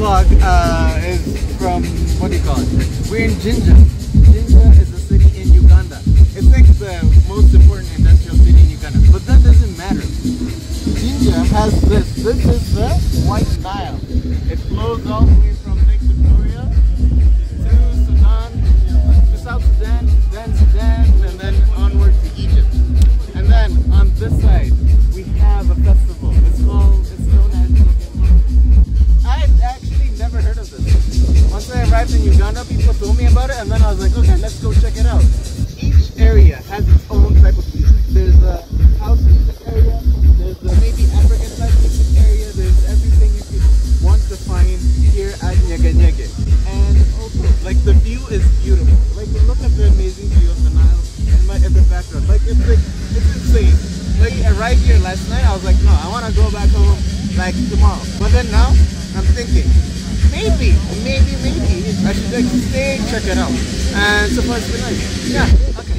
vlog is from, what do you call it? We're in Jinja. Jinja is a city in Uganda. It's like the most important industrial city in Uganda, but that doesn't matter. Jinja has this. This is the White Nile. It flows all the way from Lake Victoria to Sudan, to South Sudan, then Sudan, and then onward to Egypt. And then on this side, we have a festival. It's called, it's known as Nyege Nyege. I had actually never heard of this. Once I arrived in Uganda, people told me about it, and then I was like, okay, let's go check it out. Each area has its own type of music. There's a house music area, there's a maybe African type music area, there's everything you could want to find here at Nyege Nyege. And also, like, the view is beautiful. Like, look at the amazing view of the Nile in the background. Like, it's insane. Like, I arrived here last night, I was like, no, I want to go back home, like, tomorrow. But then now, I'm thinking, maybe, I should, like, stay, check it out. And so far, it's been nice. Yeah, okay.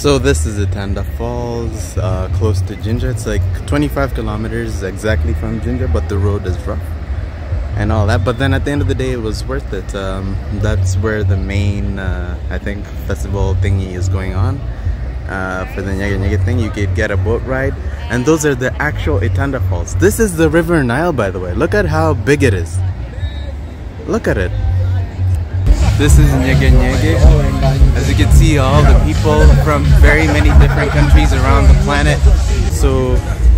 So this is Itanda Falls, close to Jinja. It's like 25 kilometers exactly from Jinja, but the road is rough and all that. But then at the end of the day, it was worth it. That's where the main, I think, festival thingy is going on. For the Nyege Nyege thing, you could get a boat ride. And those are the actual Itanda Falls. This is the River Nile, by the way. Look at how big it is. Look at it. This is Nyege Nyege. As you can see, all the people from very many different countries around the planet. So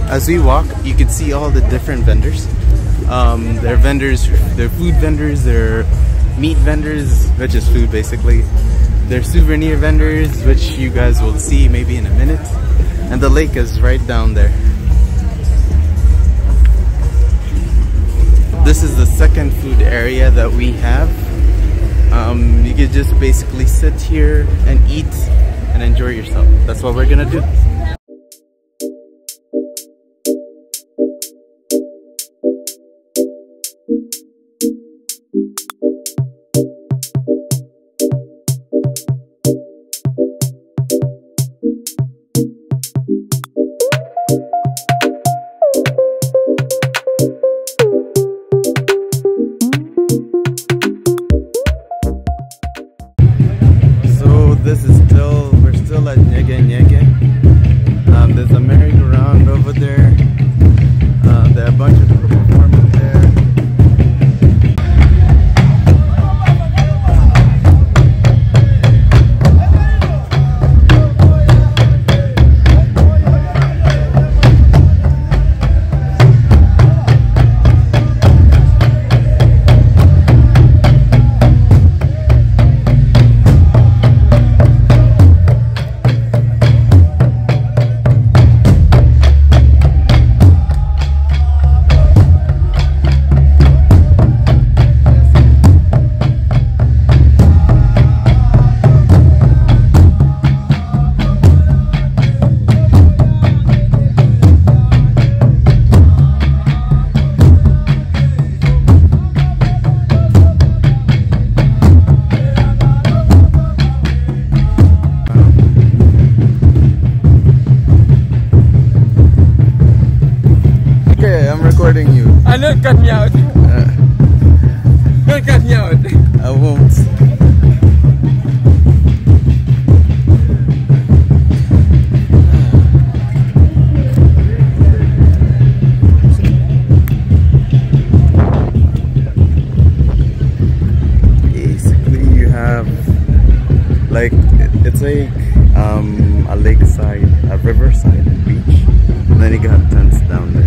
as we walk, you can see all the different vendors. There are vendors, there are food vendors, there are meat vendors, which is food basically. There are souvenir vendors, which you guys will see maybe in a minute. And the lake is right down there. This is the second food area that we have. You can just basically sit here and eat and enjoy yourself. That's what we're gonna do. Don't cut me out. Don't cut me out. I won't. Basically, you have like it's like a lakeside, a riverside beach, and then you got tents down there.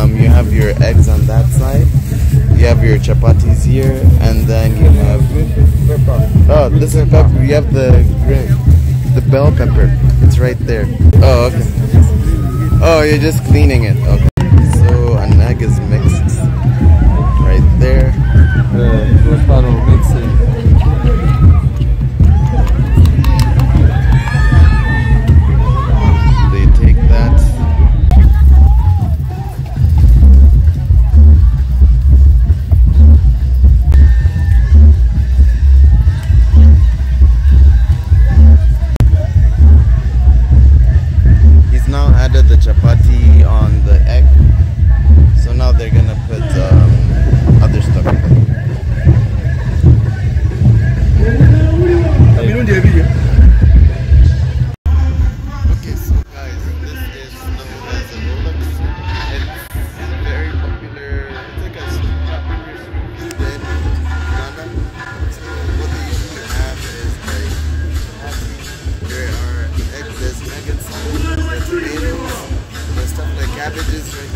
You have your eggs on that side, you have your chapatis here, and then you have, oh, this is pepper, you have the bell pepper, it's right there. Oh, okay. Oh, you're just cleaning it. Okay. So an egg is mixed.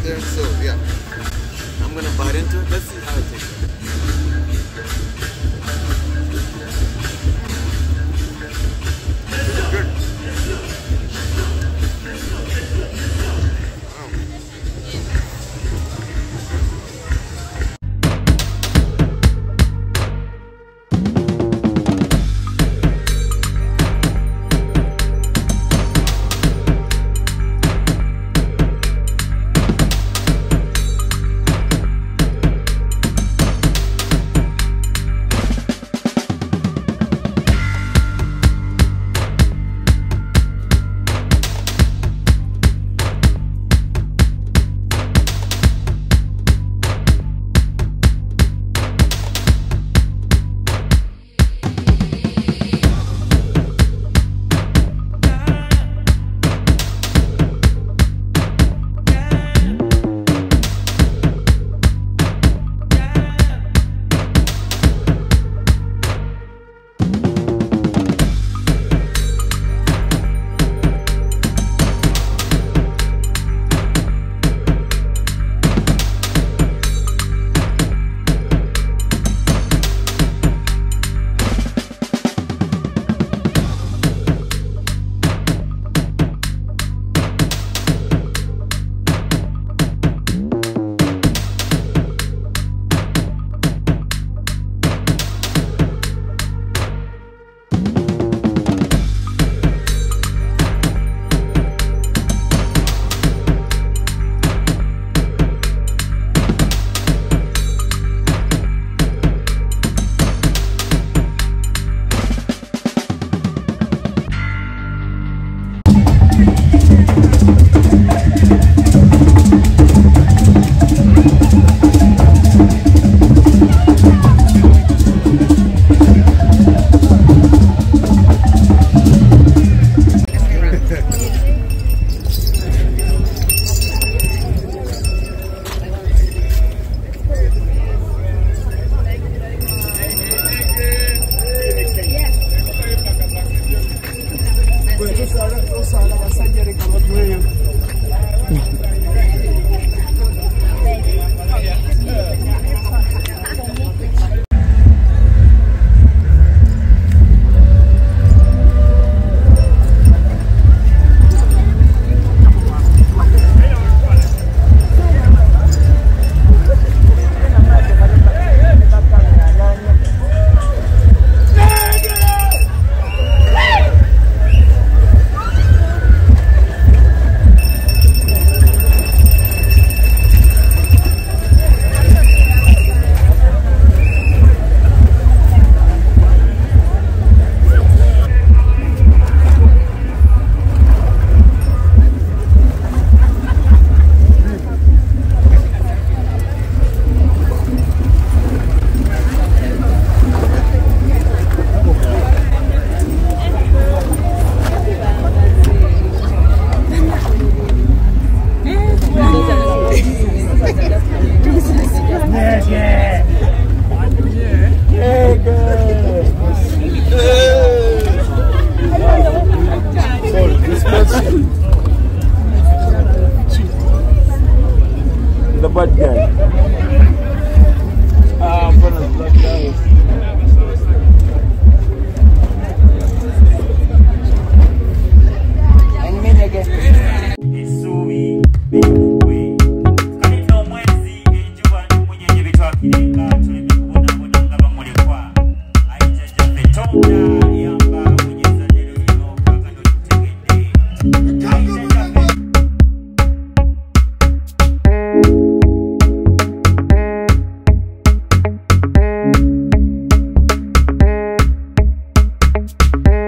there, so yeah. I'm gonna bite into it. Let's see how it tastes.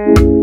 Good.